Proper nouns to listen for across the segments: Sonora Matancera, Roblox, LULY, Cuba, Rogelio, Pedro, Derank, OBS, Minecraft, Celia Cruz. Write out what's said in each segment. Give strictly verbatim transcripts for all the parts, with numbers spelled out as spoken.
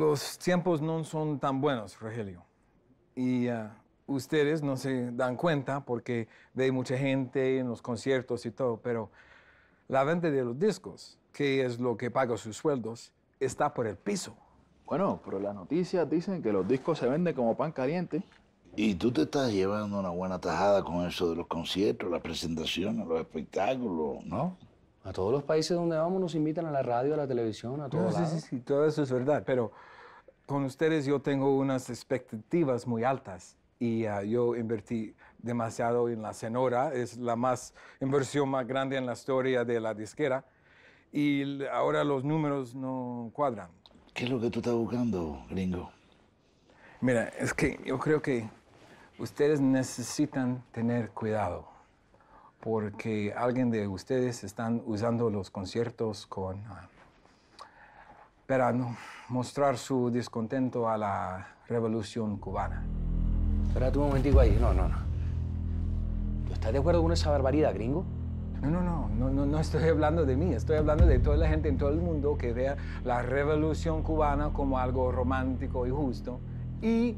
Los tiempos no son tan buenos, Rogelio. Y uh, ustedes no se dan cuenta porque ve mucha gente en los conciertos y todo, pero la venta de los discos, que es lo que paga sus sueldos, está por el piso. Bueno, pero las noticias dicen que los discos se venden como pan caliente. Y tú te estás llevando una buena tajada con eso de los conciertos, las presentaciones, los espectáculos, ¿no? A todos los países donde vamos nos invitan a la radio, a la televisión, a todos lados. Sí, sí, sí, todo eso es verdad, pero con ustedes yo tengo unas expectativas muy altas y uh, yo invertí demasiado en la Sonora, es la más inversión más grande en la historia de la disquera y ahora los números no cuadran. ¿Qué es lo que tú estás buscando, gringo? Mira, es que yo creo que ustedes necesitan tener cuidado, porque alguien de ustedes están usando los conciertos con, uh, para no, mostrar su descontento a la revolución cubana. Espérate un momentico ahí. No, no, no. ¿Tú estás de acuerdo con esa barbaridad, gringo? No, no, no, no, no, no estoy hablando de mí. Estoy hablando de toda la gente en todo el mundo que vea la revolución cubana como algo romántico y justo y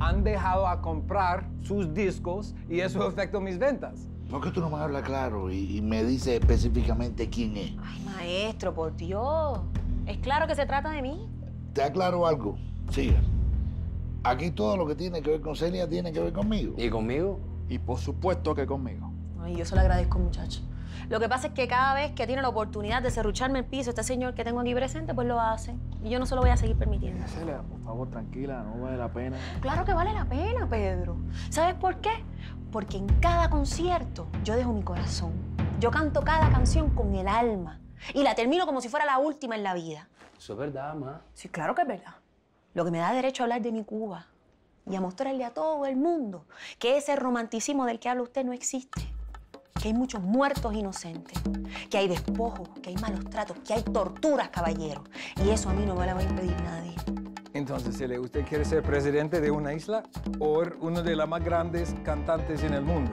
han dejado a comprar sus discos y eso afectó mis ventas. ¿Por qué tú no me hablas claro y, y me dices específicamente quién es? Ay, maestro, por Dios. Es claro que se trata de mí. Te aclaro algo. Siga. Aquí todo lo que tiene que ver con Celia tiene que ver conmigo. ¿Y conmigo? Y por supuesto que conmigo. Ay, yo se lo agradezco, muchacho. Lo que pasa es que cada vez que tiene la oportunidad de serrucharme el piso este señor que tengo aquí presente, pues lo hace. Y yo no se lo voy a seguir permitiendo. Celia, por favor, tranquila, no vale la pena. Claro que vale la pena, Pedro. ¿Sabes por qué? Porque en cada concierto yo dejo mi corazón. Yo canto cada canción con el alma y la termino como si fuera la última en la vida. Eso es verdad, ma. Sí, claro que es verdad. Lo que me da derecho a hablar de mi Cuba y a mostrarle a todo el mundo que ese romanticismo del que habla usted no existe. Que hay muchos muertos inocentes, que hay despojos, que hay malos tratos, que hay torturas, caballero. Y eso a mí no me lo va a impedir nadie. Entonces, Celia, ¿usted quiere ser presidente de una isla o uno de los más grandes cantantes en el mundo?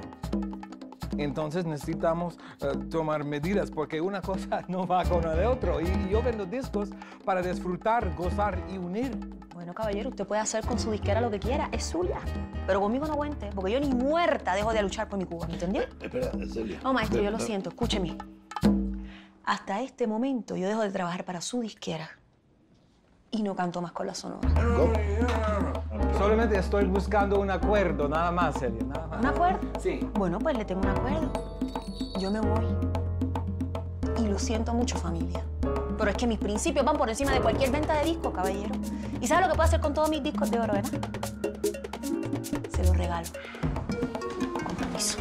Entonces necesitamos uh, tomar medidas porque una cosa no va con la de otro. Y yo vendo discos para disfrutar, gozar y unir. Bueno, caballero, usted puede hacer con su disquera lo que quiera, es suya. Pero conmigo no cuente, porque yo ni muerta dejo de luchar por mi Cuba, ¿me entendió? Eh, espera, Celia. No, maestro, espera, yo lo siento, escúcheme. Hasta este momento yo dejo de trabajar para su disquera y no canto más con la Sonora. No, no, no, no, no. Solamente estoy buscando un acuerdo, nada más, Celia, nada más. ¿Un acuerdo? Sí. Bueno, pues le tengo un acuerdo. Yo me voy. Y lo siento mucho, familia. Pero es que mis principios van por encima de cualquier venta de discos, caballero. ¿Y sabes lo que puedo hacer con todos mis discos de oro, verdad? Se los regalo. Con permiso.